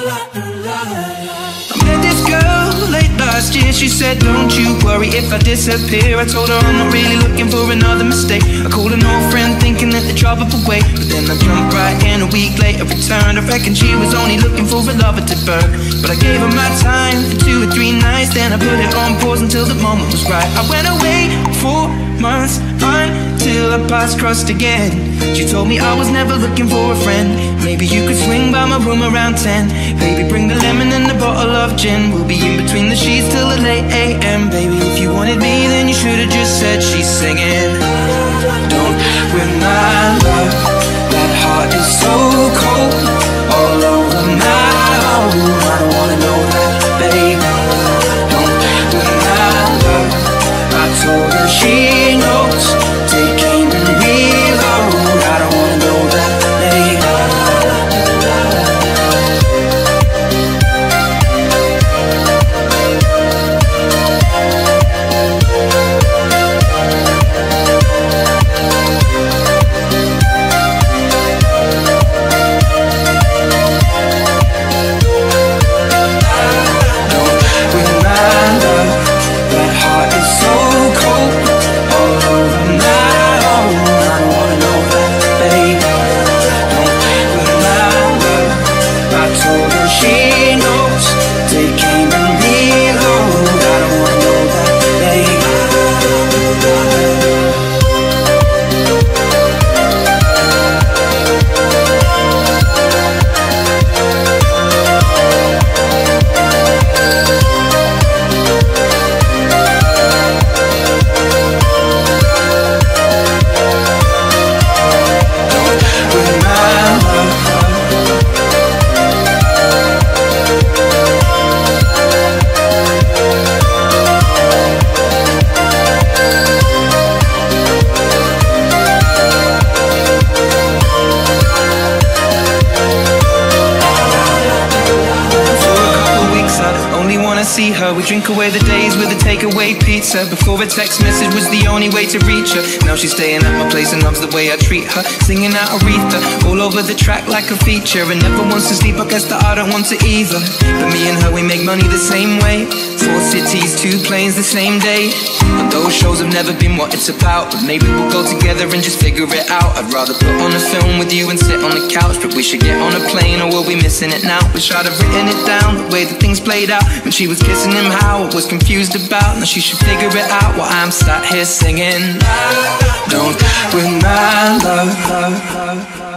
Met this girl late last year, she said, don't you worry if I disappear. I told her I'm not really looking for another mistake. I called an old friend thinking that the trouble would wait, but then I jumped right in a week later, returned. I reckon she was only looking for a lover to burn, but I gave her my time for 2 or 3 nights, then I put it on pause until the moment was right. I went away 4 months until our paths crossed again. She told me I was never looking for a friend. Maybe you could swing by my room around 10. Baby, bring the lemon and a bottle of gin. We'll be in between the sheets till the late a.m. Baby, if you wanted me, then you should have just said. She's singing, don't with my love. That heart is so cold, all over my own. I don't wanna know that, baby. Don't with my love. I told her she knows. We drink away the days with a takeaway pizza. Before a text message was the only way to reach her. Now she's staying at my place and loves the way I treat her. Singing out Aretha all over the track like a feature, and never wants to sleep, I guess that I don't want to either. But me and her, we make money the same way. 4 cities, 2 planes the same day. And those shows have never been what it's about, but maybe we'll go together and just figure it out. I'd rather put on a film with you and sit on the couch, but we should get on a plane or are we missing it now? Wish I'd have written it down, the way that things played out. When she was kissing him, how I was confused about. Now she should figure it out while I'm sat here singing, don't with my love.